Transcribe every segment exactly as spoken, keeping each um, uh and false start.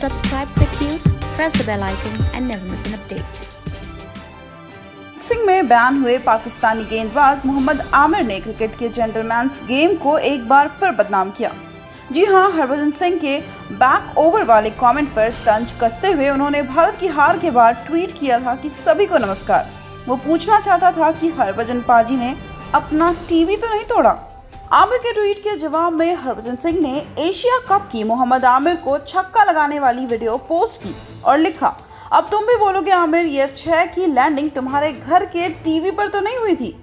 Subscribe Quick News, press the bell icon and never miss an update. Boxing में ban हुए पाकिस्तानी गेंदबाज मोहम्मद आमिर ने cricket के जेंटलमैन्स गेम को एक बार फिर बदनाम किया। जी हां, हरभजन सिंह के बैक ओवर वाले कमेंट पर तंज कसते हुए उन्होंने भारत की हार के बाद ट्वीट किया था कि सभी को नमस्कार। वो पूछना चाहता था कि हरभजन पाजी ने अपना टीवी तो नहीं तोड़ा। आमिर के ट्वीट के जवाब में हरभजन सिंह ने एशिया कप की मोहम्मद आमिर को छक्का लगाने वाली वीडियो पोस्ट की और लिखा, अब तुम भी बोलोगे आमिर, ये छह की लैंडिंग तुम्हारे घर के टीवी पर तो नहीं हुई थी।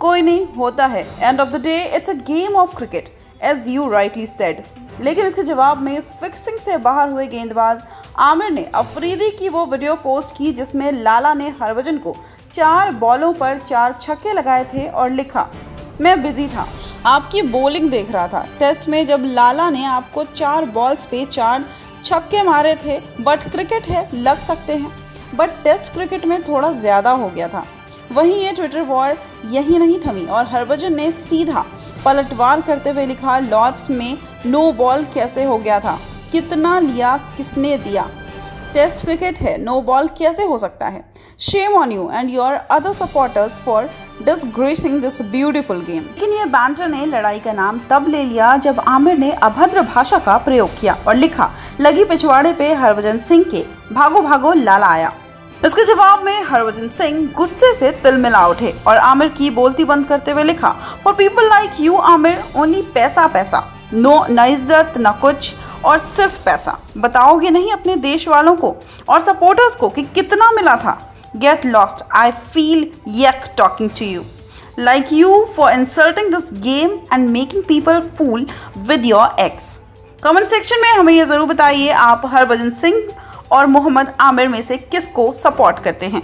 कोई नहीं, होता है। End of the day it's a game of cricket as you rightly said. लेकिन इसके जवाब में फिक्सिंग से बाहर हुए गेंदबाज आमिर ने अफरीदी की वो वीडियो पोस्ट की जिसमें लाला ने हरभजन को चार बॉलों पर चार छक्के लगाए थे और लिखा, मैं बिजी था, आपकी बॉलिंग देख रहा था। टेस्ट में जब लाला ने आपको चार बॉल्स पे चार छक्के मारे थे, बट क्रिकेट है, लग सकते हैं, बट टेस्ट क्रिकेट में थोड़ा ज़्यादा हो गया था। वहीं ये ट्विटर वॉर यही नहीं थमी और हरभजन ने सीधा पलटवार करते हुए लिखा, लॉर्ड्स में नो बॉल कैसे हो गया था, कितना लिया, किसने दिया, टेस्ट क्रिकेट है, नो बॉल कैसे हो सकता है, shame on you and your other supporters for disgracing this beautiful game. लेकिन ये बैंटर ने लड़ाई का नाम तब ले लिया जब आमिर ने अभद्र भाषा का प्रयोग किया और लिखा, लगी पिछवाड़े पे हरभजन सिंह के, भागो भागो लाला आया। इसके जवाब में हरभजन सिंह गुस्से से तिलमिला उठे और आमिर की बोलती बंद करते हुए लिखा, for people like you Aamir, only पैसा पैसा, नो न इज्जत न कुछ और सिर्फ पैसा। बताओगे नहीं अपने देश वालों को और सपोर्टर्स को कि कितना मिला था। Get lost, I feel yuck talking to you like you for insulting this game and making people fool with your X. Comment section में हमें यह ज़रूर बताइए आप हरभजन सिंह और मोहम्मद आमिर में से किसको सपोर्ट करते हैं।